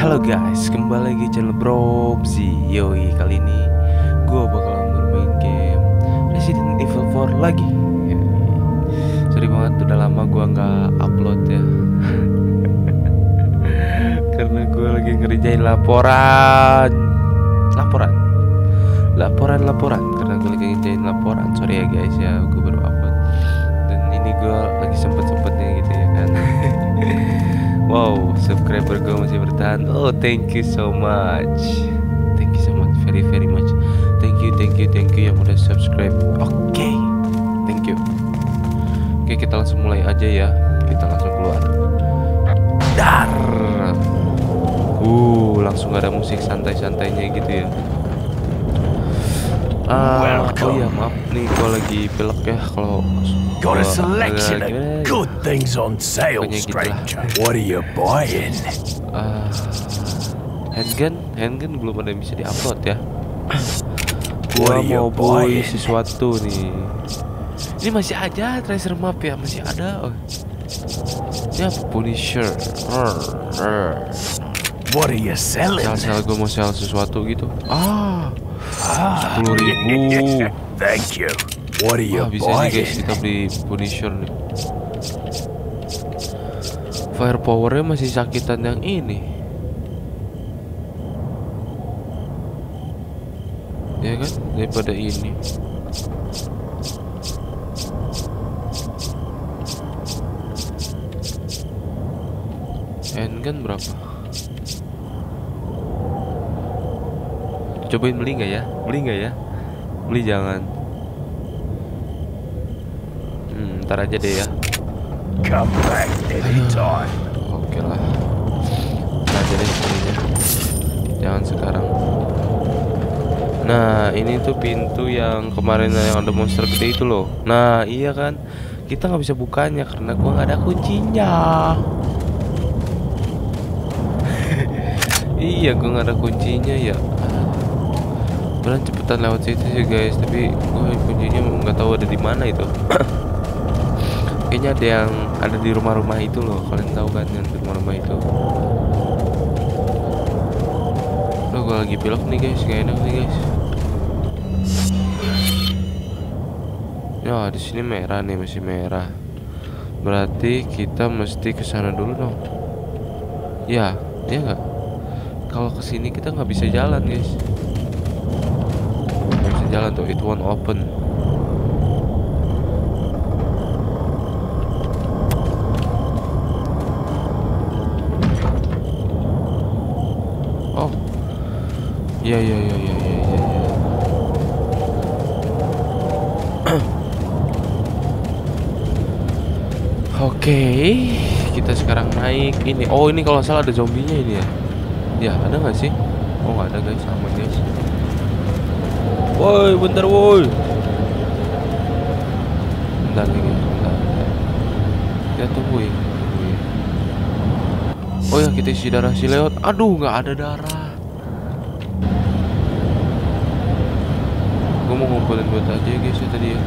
Halo guys, kembali lagi channel BropZi. Yoi, kali ini gue bakalan bermain game Resident Evil 4 lagi. Sorry banget, udah lama gue nggak upload ya. Karena gue lagi ngerjain laporan. Karena gue lagi ngerjain laporan, sorry ya guys ya, gue baru upload. Dan ini gue lagi sempet-sempetnya gitu ya kan. Wow, subscriber gue masih bertahan. Oh, thank you so much, very much. Thank you yang udah subscribe. Oke, thank you. Oke, kita langsung mulai aja ya. Kita langsung keluar. Dar. Langsung ada musik santai-santainya gitu ya. Oh ya, maaf nih gue lagi pilek ya kalau got a selection of good things on sale, stranger. What are you buying? Handgun belum ada yang bisa diupload ya. Gua mau beli sesuatu nih. Ini masih aja treasure map ya, masih ada. Oh. Ya, Punisher. What are you selling? Sel-sel gua mau sel sesuatu gitu. Ah. 10.000. Thank you. What are you buying? Bisa nih guys, kita beli Punisher nih. Firepowernya masih sakitan yang ini, ya kan? Daripada ini. Handgun berapa? Cobain beli nggak ya? Beli jangan. Ntar aja deh ya. Oke lah. Ntar aja deh sebenarnya. Jangan sekarang. Nah, ini tuh pintu yang kemarin yang ada monster gede itu loh. Nah, iya kan. Kita nggak bisa bukanya karena gua nggak ada kuncinya. Iya, gua nggak ada kuncinya ya. Beneran cepetan lewat situ sih guys. Tapi gua kuncinya nggak tahu ada di mana itu. Kayaknya ada yang ada di rumah-rumah itu loh, kalian tahu kan yang di rumah-rumah itu. Loh, gue lagi pilok nih guys, nggak enak nih guys. Ya di sini merah nih, masih merah. Berarti kita mesti ke sana dulu dong. Ya, dia nggak. Kalau kesini kita nggak bisa jalan guys. Nggak bisa jalan tuh, it won't open. Ya. Oke, kita sekarang naik ini. Oh, ini kalau salah ada zombinya ini ya. Ya, ada nggak sih? Oh, nggak ada guys, sama guys. Woi, bentar woi. Bentar lagi, bentar. Ya tunggu ya. Oh ya, kita isi darah si Leon. Aduh, nggak ada darah. Mau ngumpulin buat aja guys ya tadi ya.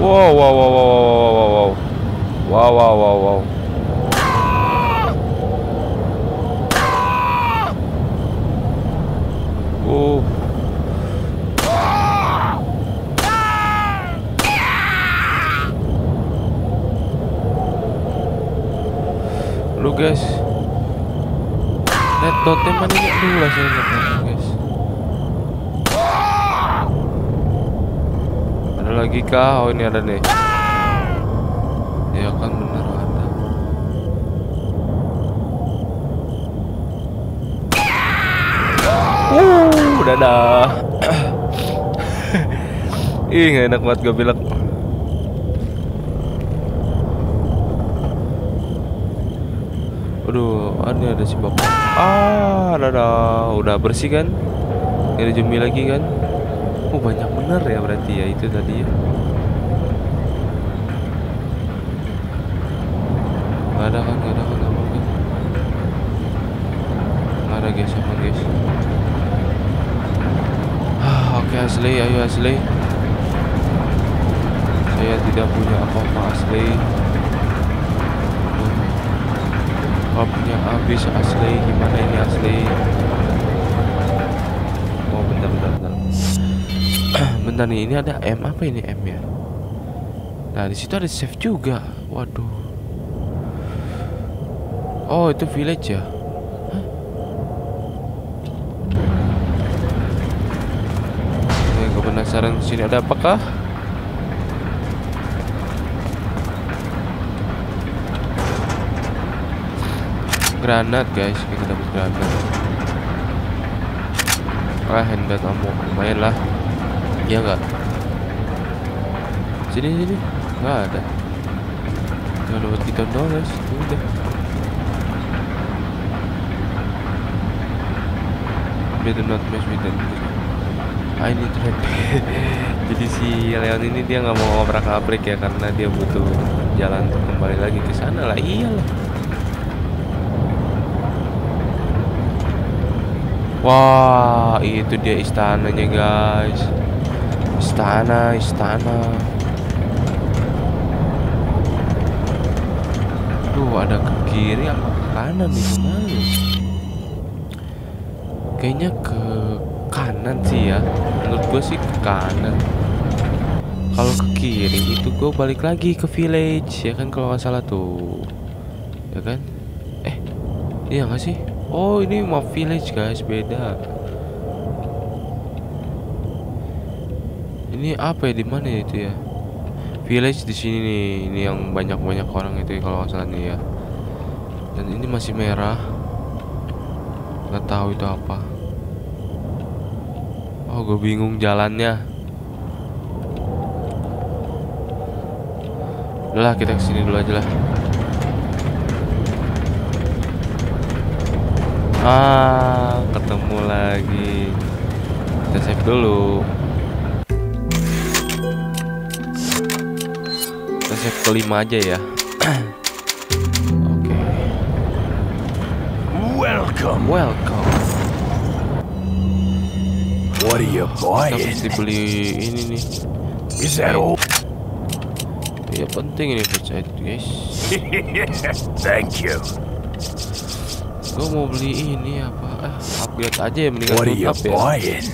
Wow. Oh. Lu guys. Totem mana ini dulu lah saya lihat guys. Ada lagi kah? Oh, ini ada nih. Ya kan bener ada. Dadah. Ih, nggak enak banget gue bilang. Aduh, ini ada si bapak. Dadah, udah bersih kan? Ini ada zombie lagi kan? Oh, banyak bener ya berarti ya itu tadi ya. Gak ada kan? Gak ada guys, aman guys. Oke, Ashley, ayo Ashley. Saya tidak punya apa-apa Ashley. Hopnya habis. Ashley, gimana ini Ashley? Oh bentar. Bentar nih, ini ada M, apa ini M ya? Nah di situ ada save juga. Waduh. Oh itu village ya? Hah? Saya kepenasaran sini ada apakah? Granat guys, kita dapat granat. Ah handgun ammo, lumayan lah. Iya enggak? Sini nggak ada. Jangan lewat kita dong guys, udah. Better not mess with them. I need help. Jadi si Leon ini dia nggak mau ngobrak-abrik ya karena dia butuh jalan untuk kembali lagi ke sana lah. Iyalah. Wah, itu dia istananya guys. Istana. Duh, ada ke kiri apa ke kanan nih kemarin? Kayaknya ke kanan sih ya, menurut gue sih ke kanan. Kalau ke kiri itu gue balik lagi ke village ya kan, kalau nggak salah tuh ya kan. Iya nggak sih? Oh ini mau village guys, beda. Ini apa ya, di mana ya itu ya? Village di sini nih, ini yang banyak orang itu kalau nggak salah nih ya. Dan ini masih merah. Nggak tahu itu apa. Oh gue bingung jalannya. Udah lah kita kesini dulu aja lah. Ah ketemu lagi. Kita save dulu. Kita save kelima aja ya. Welcome. What are you buying? Mesti beli ini nih. Is that all? Ya penting ini percaya guys. Thank you. Gue mau beli ini apa? Upgrade aja ya, mendingan loot up ya. What are you buying?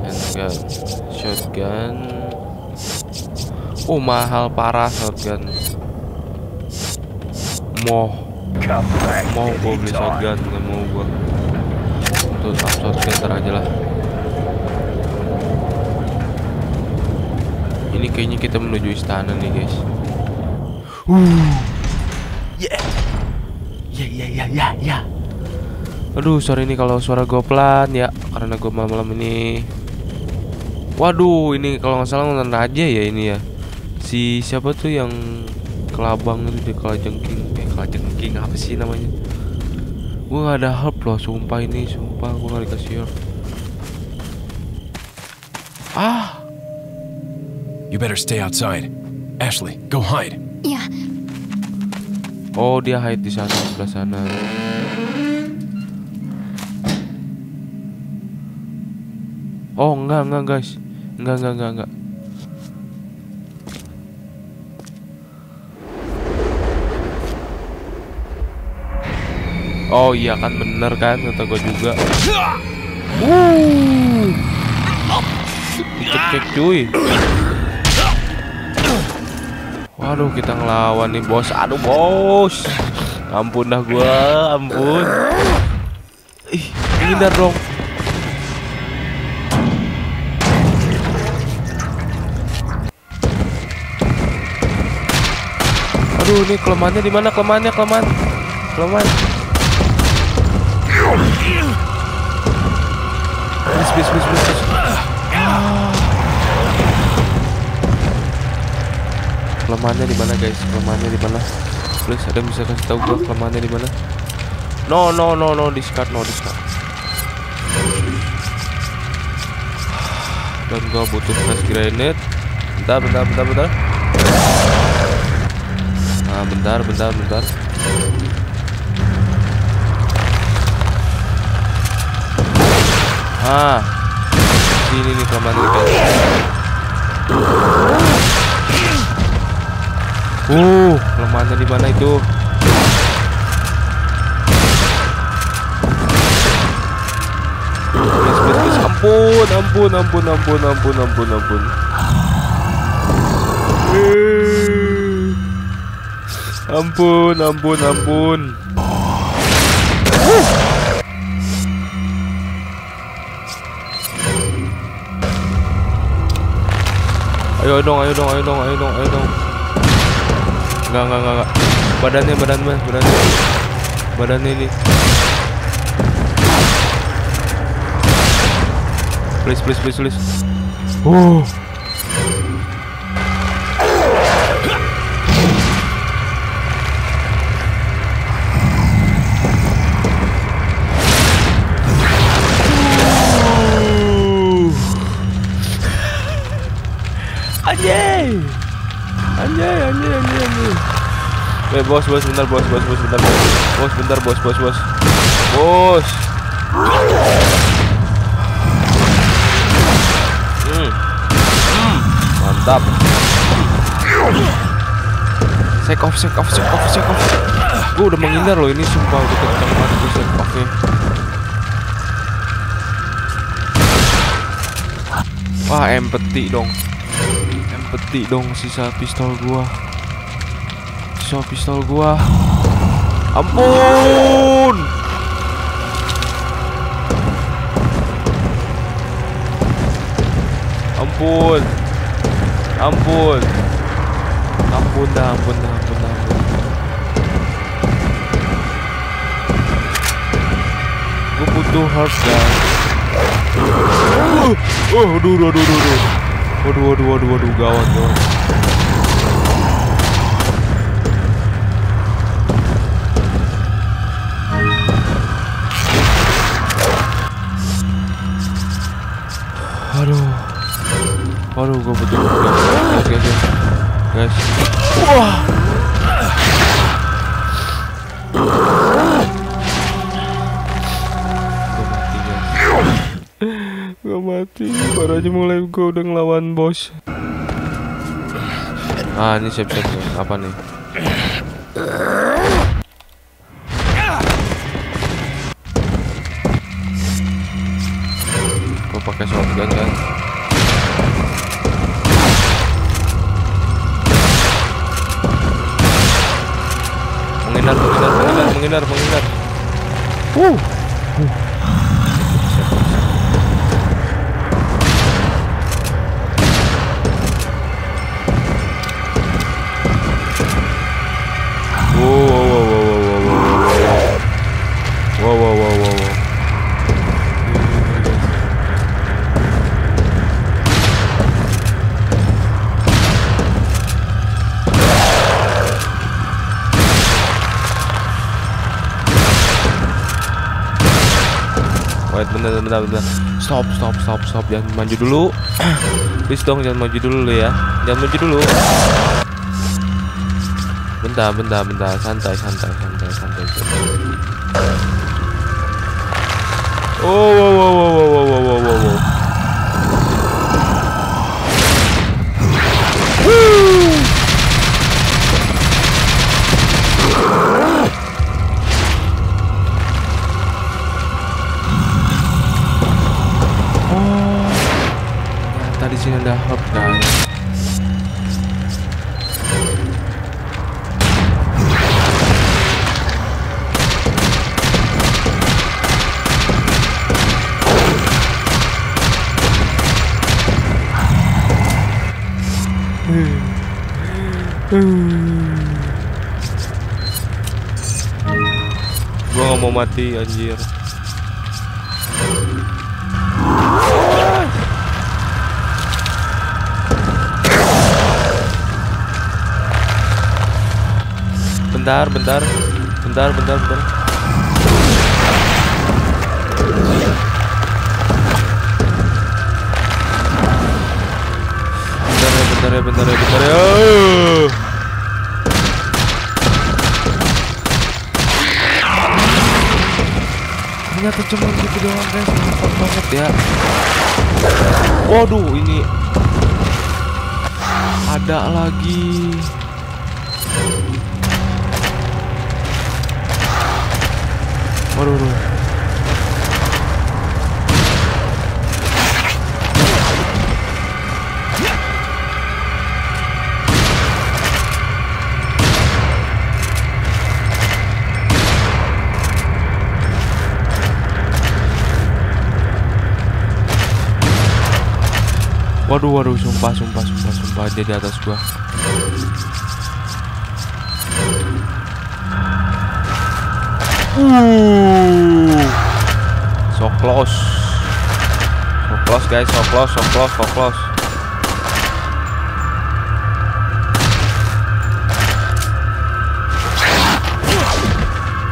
Handgun, shotgun. Oh mahal parah shotgun. Mau gue beli shotgun, nggak mau gue untuk shotgun ntar aja lah. Ini kayaknya kita menuju istana nih guys. Ya. Aduh sorry nih kalau suara gue pelan ya, karena gue malam-malam ini. Waduh ini kalau nggak salah nonton aja ya ini ya. Si siapa tuh yang kelabang itu, dia kelajengking apa sih namanya? Gue nggak ada help loh, sumpah gue nggak dikasih help. Ah, you better stay outside, Ashley. Go hide. Yeah. Oh dia hide di sana, sebelah sana. Oh enggak guys, enggak. Oh iya kan, bener kan kata gue juga. Dicekek cuy. Waduh kita ngelawan nih bos. Aduh bos. Ampun dah gue, ampun. Ih hindar dong. Aduh ini kelemahannya di mana? Kelemahan. Bis. Kelemahannya di mana guys? Please ada yang bisa kasih tahu gua kelemahannya di mana? No, discard. Dan gua butuh flash grenade. Bentar. Nah, bentar. Ah, sini nih kelemahannya guys. Kelemahannya di mana itu? Please, please, please. Ampun, ampun, ampun, ampun, ampun, ampun, ampun. Ampun, ampun, ampun. Ayo dong, ayo dong, ayo dong, ayo dong, ayo dong. Enggak. Badannya, badannya ini. Please, please, please, please. Anjay. Eh, bos, bentar, bos, bentar. Bos, bentar, bos. Bos. Mantap. Sek off. Gue udah menghindar loh, ini sumpah udah kencang banget gue sek offnya. Wah, empeti dong sisa pistol gua. Ampun. Ampun dah. Gua butuh heart guys. Aduh. Waduh, gawat. Aduh, gue betul. Oke, guys. Wah. Gue mati, baru aja mulai gue udah ngelawan bos. Ah, ini siap-siap nih. Apa nih? Gue pakai shotgun kan? Menghindar. Bentar. Stop. Jangan maju dulu. Please dong, jangan maju dulu ya. Bentar. Santai. Oh. Di sini ada herb guys. Gua nggak mau mati anjir. Bentar. Bentar ya. Ternyata cuma gitu doang guys, mantap banget ya. Waduh, ini ada lagi. Waduh. Waduh, waduh, sumpah dia di atas gua. So close guys, so close.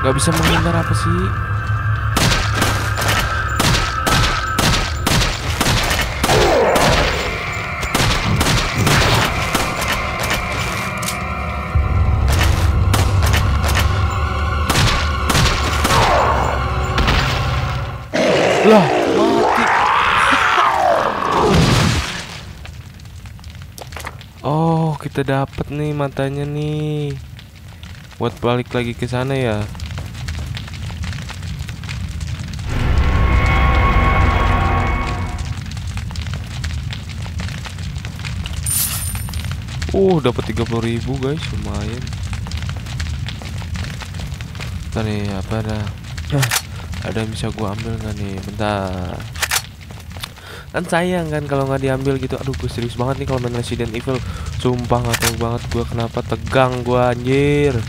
Gak bisa menghindar apa sih? Lah, mati. Oh, kita dapat nih matanya nih. Buat balik lagi ke sana ya. Dapat 30.000 guys, lumayan. Bentar nih, apa dah? Ada yang bisa gua ambil nggak nih? Bentar. Kan sayang kan kalau nggak diambil gitu. Aduh, gue serius banget nih kalau main Resident Evil. Sumpah nggak tahu banget gua kenapa tegang gua anjir.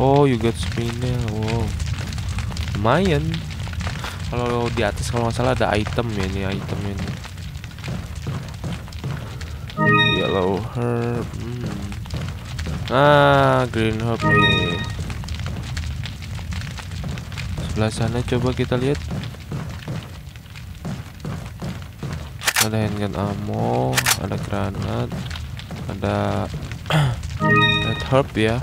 Oh, you got spinnya. Wow, lumayan. Kalau di atas kalau nggak salah ada item ya nih, item ini. Yellow herb. Ah, green herb nih. Sebelah sana coba kita lihat. Ada handgun ammo, ada granat, ada red herb ya.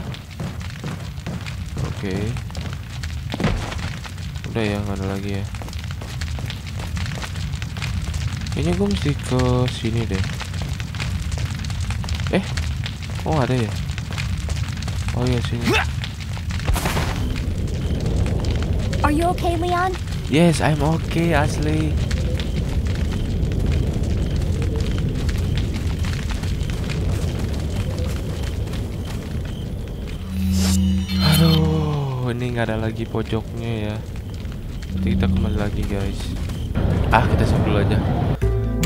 Oke. Udah ya, nggak ada lagi ya. Kayaknya gue mesti ke sini deh. Oh ada ya. Oh iya, sini. Are you okay, Leon? Yes, I'm okay, Ashley. Aduh, ini nggak ada lagi pojoknya ya. Nanti kita kembali lagi guys. Kita save dulu aja.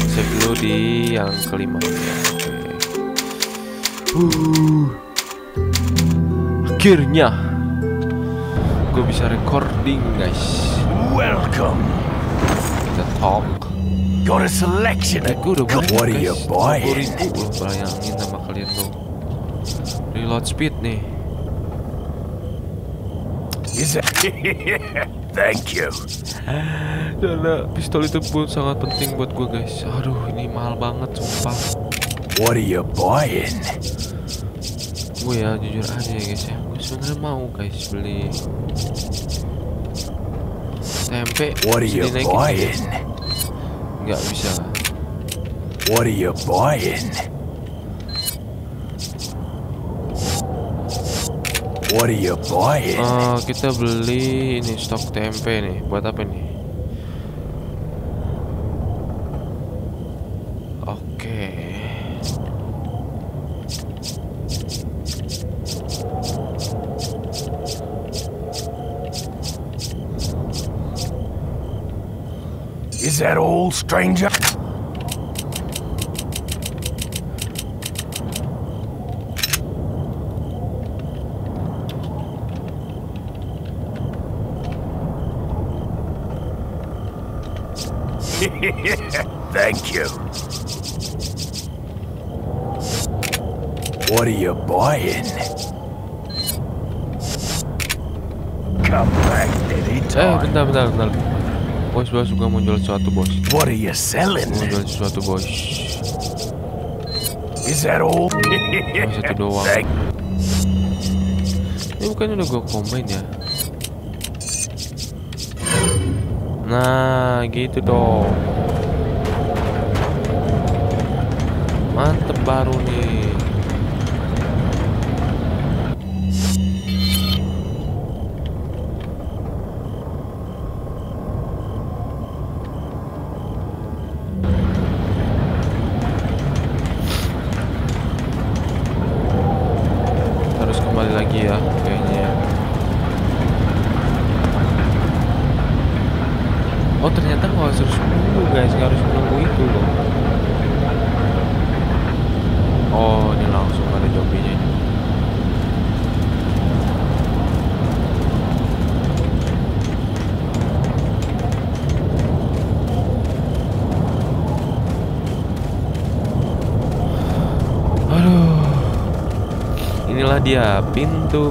Save dulu di yang kelima. Akhirnya gue bisa recording guys. Welcome. Kita talk. Got a selection. Gue udah banyak guys. 10.000 belum bayangin sama kalian tuh. Reload speed nih. Thank you. Dana, pistol itu pun sangat penting buat gue guys. Aduh, ini mahal banget sumpah. What are you buying? Gue ya jujur aja ya guys ya. Sebenarnya mau guys beli tempe, nggak bisa. What are you buying? What are you buying? Kita beli ini stok tempe nih. Buat apa nih? Is that all, stranger? Thank you. What are you buying? Come back, Daddy. Bentar. Bos juga muncul sesuatu bos. What are you selling? Muncul sesuatu bos. Is that all? Satu doang. Ini bukan udah gue combine ya. Nah gitu dong. Mantep baru nih. Oh ternyata nggak harus nunggu guys, nggak harus menunggu itu loh. Oh ini langsung ada zombie-nya. Inilah dia, pintu.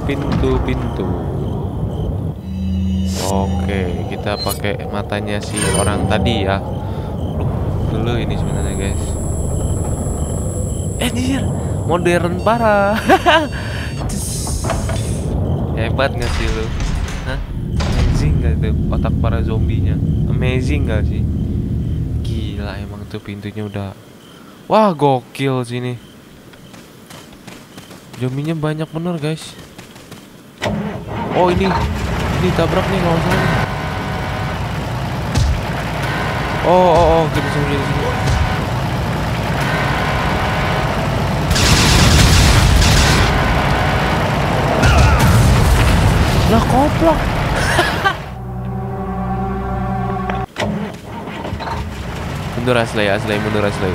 Oke, kita pakai matanya si orang tadi ya. Dulu ini sebenarnya guys. Anjir, modern parah. Hebat nggak sih lu? Hah? Amazing nggak tuh otak para zombinya? Amazing nggak sih? Gila emang tuh pintunya udah. Wah gokil sini. Zombinya banyak bener guys. Oh ini tabrak nih kalau salah. Oh kita sembunyi di sini. Lah koplak. Mundur Ashley, mundur Ashley.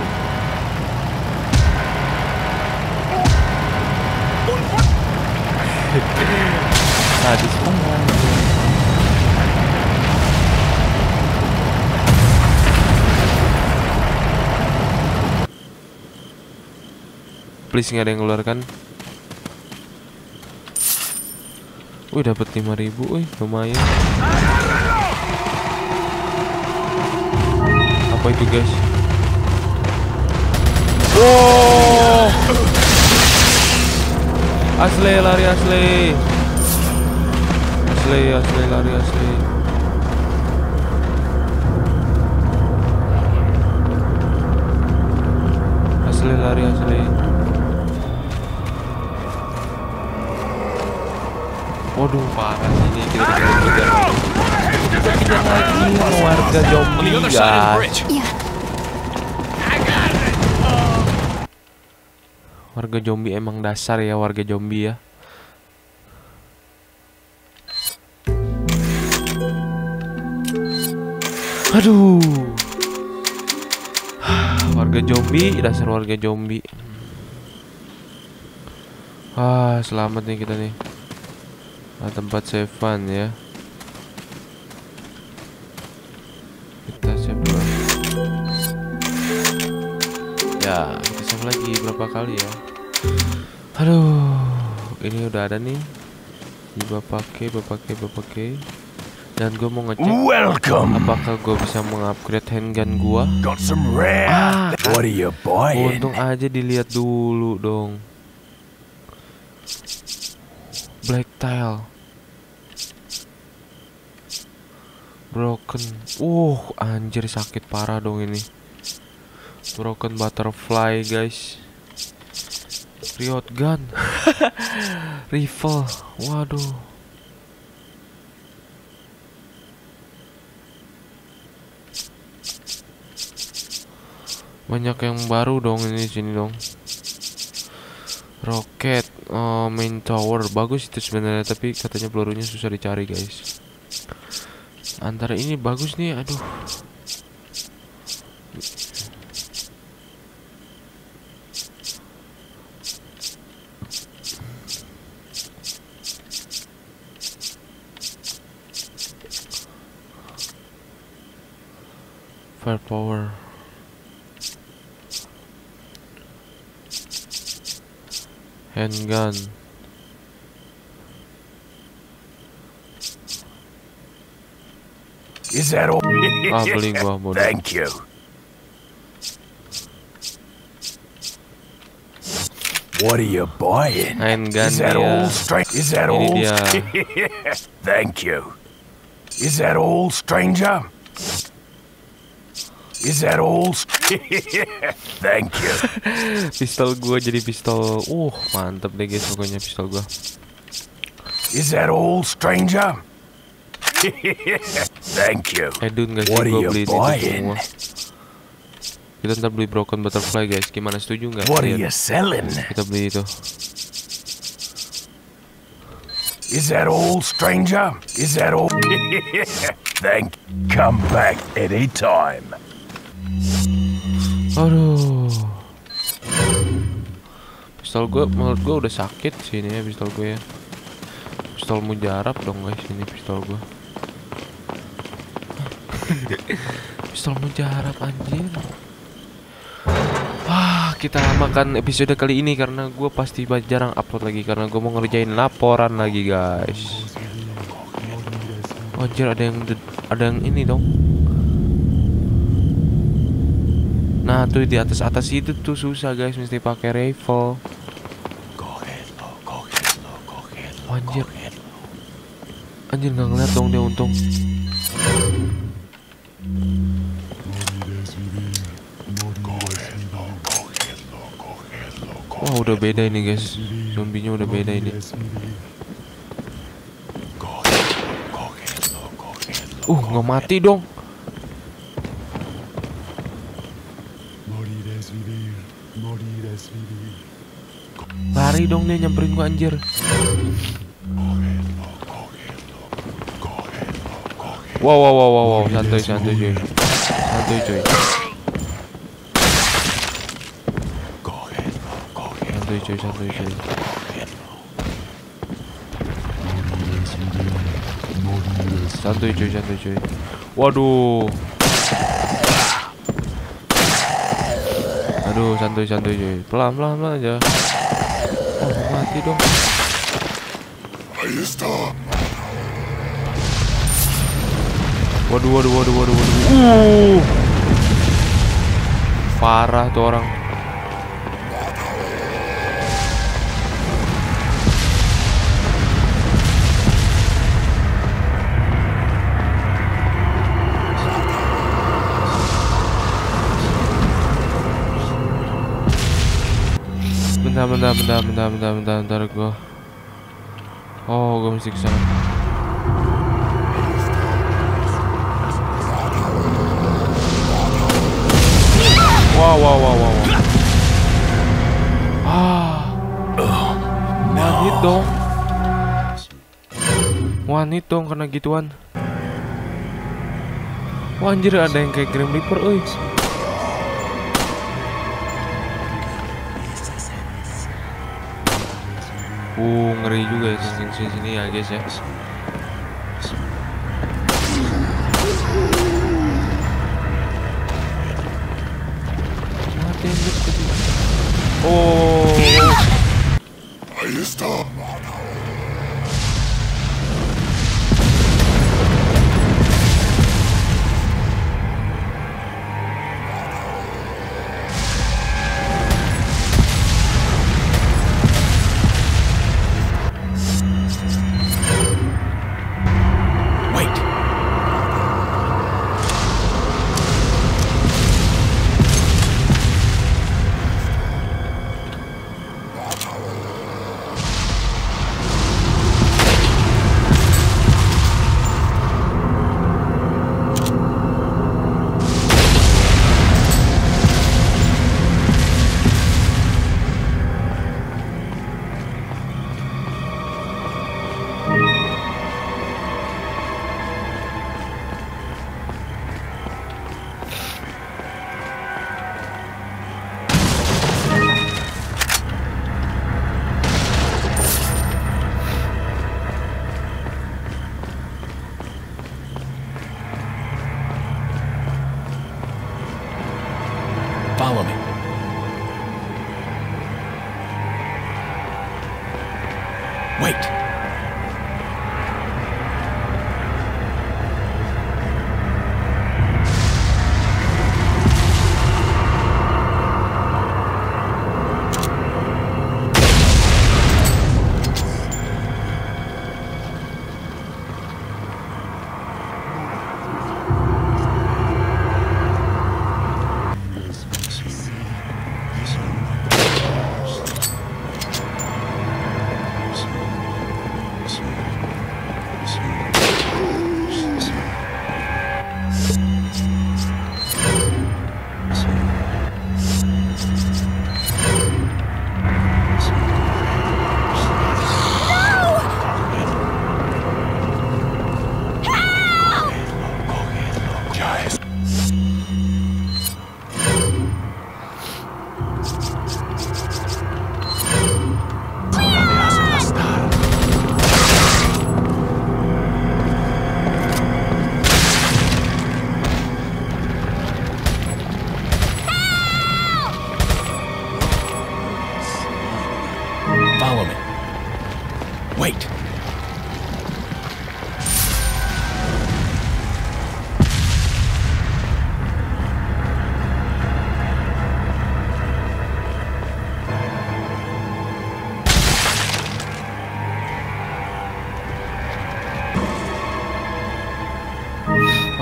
Habis banget. Please nggak ada yang keluarkan. Wih dapat 5.000, wih lumayan. Apa itu guys? Wow, Ashley lari Ashley lari Ashley. Waduh parah ini kita dikejar lagi warga zombie guys. Warga zombie emang dasar ya warga zombie ya. Aduh, warga zombie, dasar warga zombie. Ah, selamat nih kita nih. Nah, tempat savean ya. Kita save dulu. Ya, kita save lagi berapa kali ya? Aduh, ini udah ada nih. Bapak pakai. Dan gue mau ngecek apakah gue bisa mengupgrade handgun gue. Untung aja dilihat dulu dong. Black tile, broken. Anjir sakit parah dong ini. Broken butterfly guys. Riot gun. Rifle. Waduh. Banyak yang baru dong ini sini dong. Roket, main tower bagus itu sebenarnya, tapi katanya pelurunya susah dicari guys. Antara ini bagus nih, aduh. Firepower. Handgun. Is that all? Thank you. What are you buying? Handgun. Is that all? Is that all? Thank you. Is that all, stranger? Is that all? Thank you. Pistol gua jadi pistol. Mantep deh guys pokoknya pistol gua. Is that all, stranger? Thank you. Edun guys gua beli itu semua. Kita ntar beli broken butterfly guys. Gimana setuju nggak? Kita beli itu. Is that all, stranger? Is that all? Thank. Come back any time. Aduh. Pistol gue menurut gue udah sakit sini ya, pistol gue ya. Pistol mujarab dong guys, ini pistol gue. Pistol mujarab anjir. Kita makan episode kali ini karena gue pasti jarang upload lagi karena gue mau ngerjain laporan lagi guys. Anjir, ada yang ini dong. Nah tuh di atas itu tuh susah guys, mesti pakai rifle. Anjir, anjir nggak ngeliat dong dia untung. Wah, udah beda ini guys, zombinya udah beda ini. Nggak mati dong. Lari dong dia, nyamperin gua anjir. Wow, santuy coy. Santuy coy. Santuy coy. Waduh. Aduh, santuy coy. Pelan aja. Mati dong. Waduh. Parah tuh orang. Bentar gue. Oh, gue mesti kesana. Wow. Wanit dong karena gituan. Wah anjir, ada yang kayak Grim Reaper, oi. Ngeri juga ya sini ya guys ya.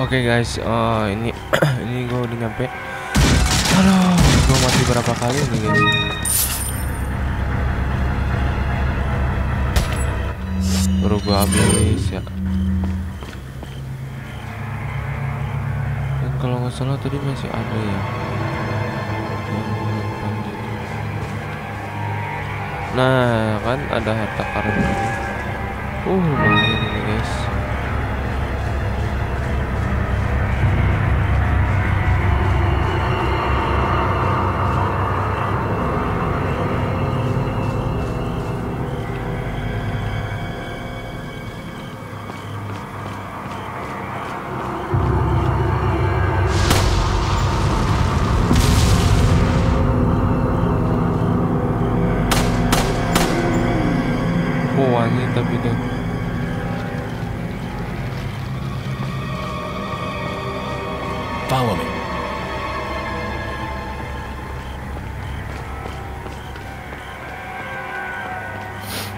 Oke guys, ini ini gue udah nyampe. Aduh, gue mati berapa kali ini guys? Baru gue habis ya. Dan kalau nggak salah tadi masih ada ya. Nah kan ada harta karun ini. Lumayan ini guys.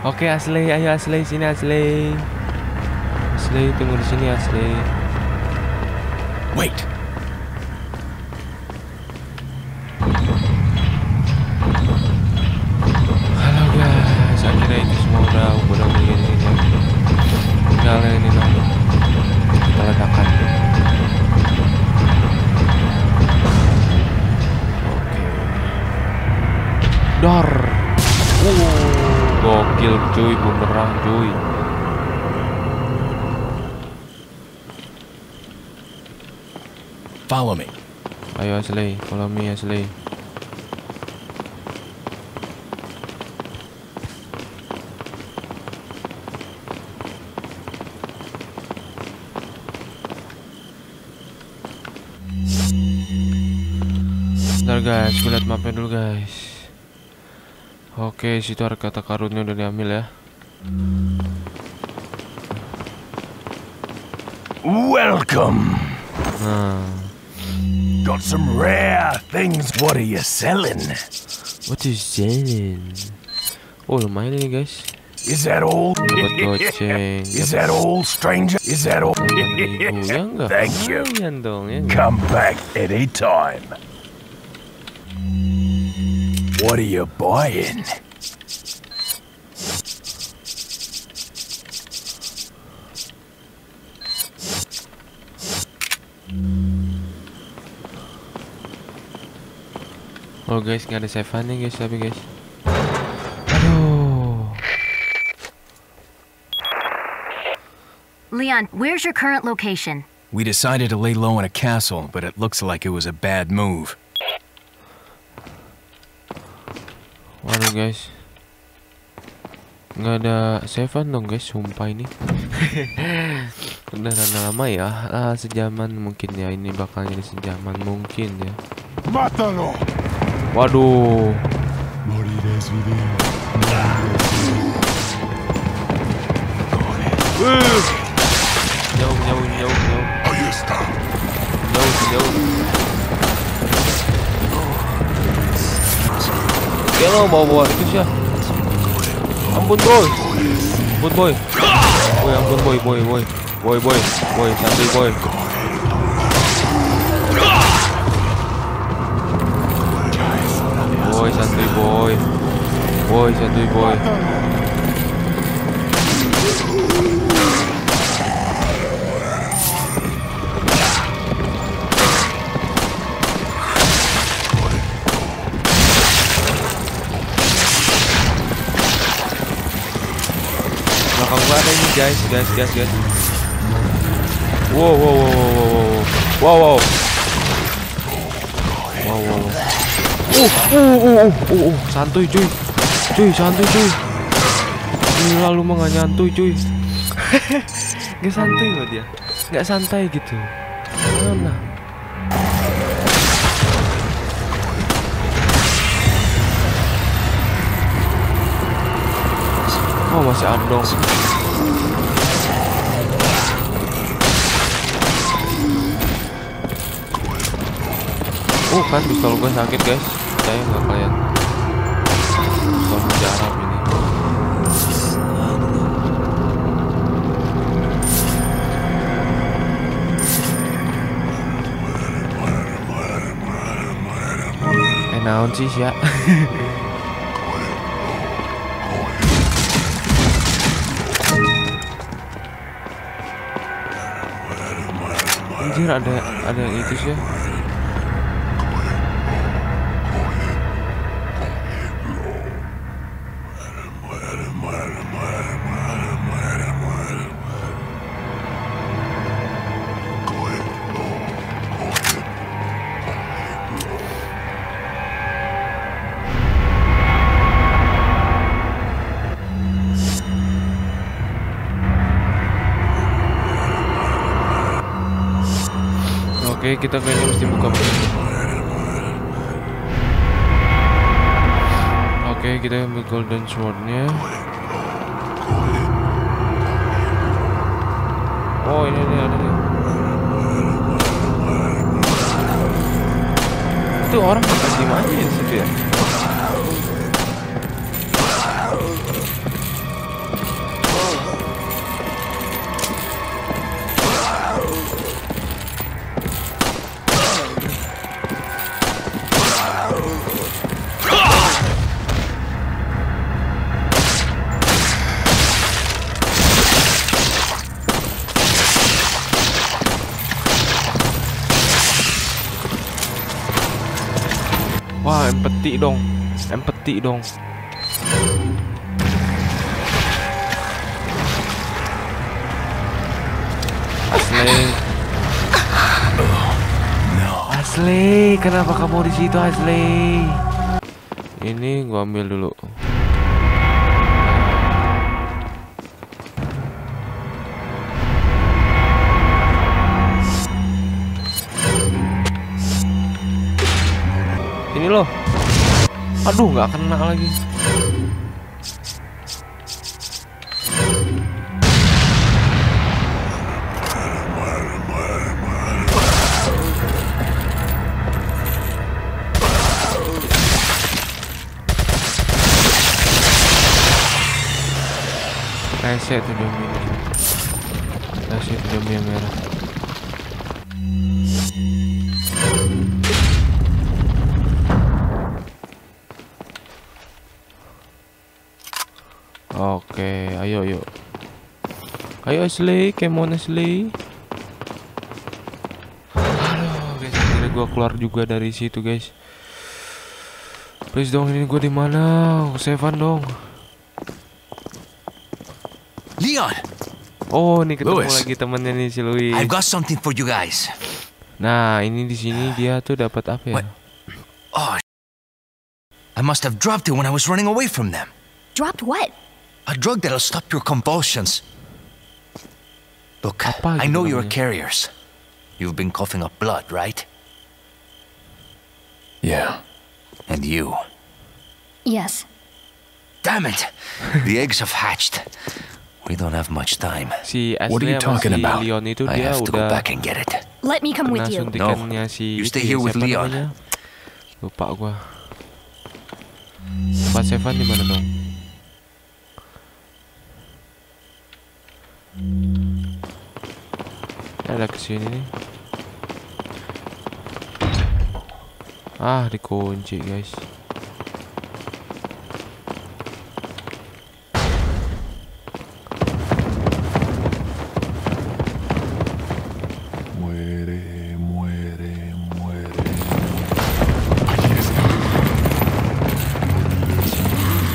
Oke Ashley, ayo Ashley, sini Ashley. Ashley tunggu di sini Ashley. Wait. Halo guys, saya kira itu semua udah begini ya. Tinggal ini dong. Kita letakkan. Oke. Door. Gokil cuy, bumerang cuy. Follow me. Ayo Ashley, follow me Ashley. Bentar guys, gue liat mapnya dulu guys. Oke, situ harta karunnya udah diambil ya. Welcome. Got some rare things. What are you selling? What is selling? Oh, lumayan ini guys. Is that all? Is that all, stranger? Is that all? Thank you. Come back anytime. What are you buying? Oh guys, nggak ada save-an nih guys, tapi guys. Aduh. Leon, where's your current location? We decided to lay low in a castle, but it looks like it was a bad move. Waduh guys, nggak ada save-an dong guys, sumpah ini. Udah lama ya, sejaman mungkin ya, ini bakal jadi sejaman mungkin ya. Matalo. Waduh. Jauh. Ya lo bawa itu ya. Ampun boy. Boy santuy boy. Guys. Wow. Santuy cuy. Lalu mah nggak nyantuy cuy. Nggak santuy loh dia. Nggak santai gitu. Mana? Oh masih andong. Kan pistol gue sakit guys, saya nggak kalian pistol jarak ini. naon sih ya. Anjir ada yang itu sih ya. Oke, kita kayaknya mesti buka pintu. Oke, kita ambil golden sword-nya. Oh, ini ada nih. Itu orang masih maju di situ ya. Wah, empati dong. Empati dong. Ashley. Ashley, kenapa kamu di situ, Ashley? Ini gua ambil dulu. Ini loh, aduh nggak kena lagi. Reset tuh demi ini, reset demi yang merah. Oke, ayo yuk. Ayo Ashley, come on Ashley. Aduh, guys, akhirnya gua keluar juga dari situ, guys. Please dong, ini gua di mana? Seven dong. Leon. Oh, nih ketemu Lewis. Lagi temennya nih si Louis. I've got something for you guys. Nah, ini di sini dia tuh dapat apa ya? What? Oh. I must have dropped it when I was running away from them. Dropped what? A drug that'll stop your convulsions. Look, I know you're carriers. You've been coughing up blood, right? Yeah. And you? Yes. Damn it! The eggs have hatched. We don't have much time. What are you talking about? I have to go back and get it. Let me come with you. No, you stay here with Leon. Lupa gua. Tempat Seven di mana dong? Ada kesini nih. Ah, dikunci guys.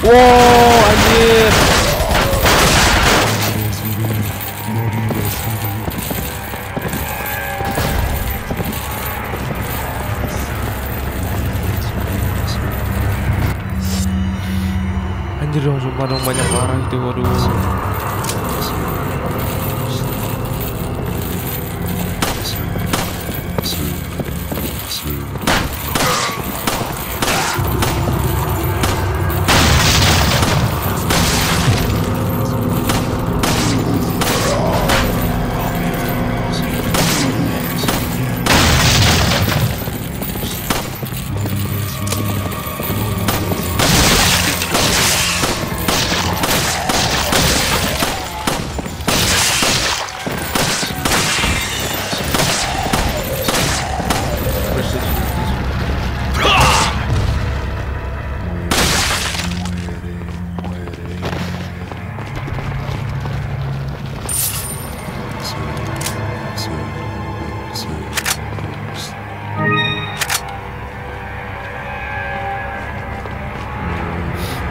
Wow, anjir. Anjir dong, sumpah dong, banyak marah itu, waduh.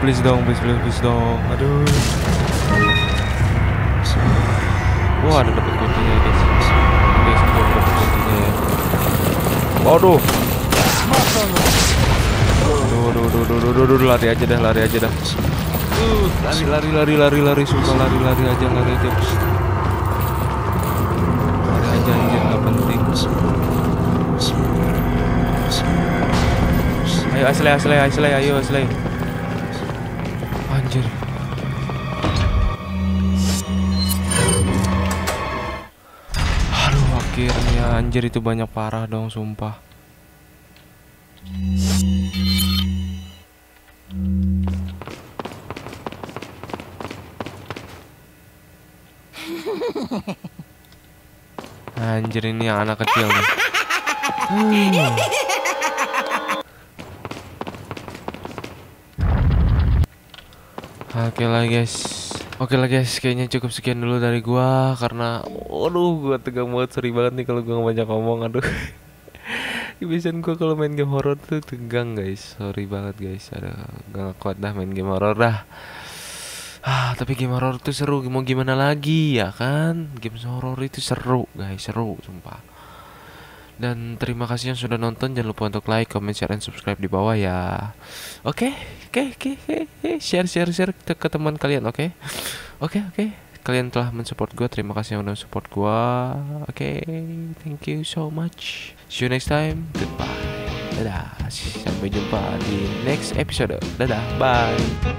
please dong, please dong. Aduh. Wah, ada dapat kuncinya guys. Guys, dapat kuncinya ya. Waduh. Duh, lari aja dah. Lari, sumpah lari aja. Lari aja, nggak penting. Ayo Ashley, ayo Ashley. Anjir. Aduh, akhirnya anjir itu banyak parah dong, sumpah. Anjir, ini anak kecil nih. Oke lah guys, kayaknya cukup sekian dulu dari gua karena aduh, gua tegang banget, seri banget nih kalau gua banyak ngomong, aduh. Kebiasaan gua kalau main game horror tuh tegang guys, sorry banget guys, ada gak kuat dah main game horror dah. Tapi game horror itu seru, mau gimana lagi ya kan? Game horror itu seru guys, seru sumpah. Dan terima kasih yang sudah nonton, jangan lupa untuk like, comment, share, dan subscribe di bawah ya. Oke, share ke teman kalian, oke? Oke, kalian telah mensupport gue, terima kasih yang sudah support gue. Oke, thank you so much. See you next time, goodbye. Dadah, sampai jumpa di next episode. Dadah, bye.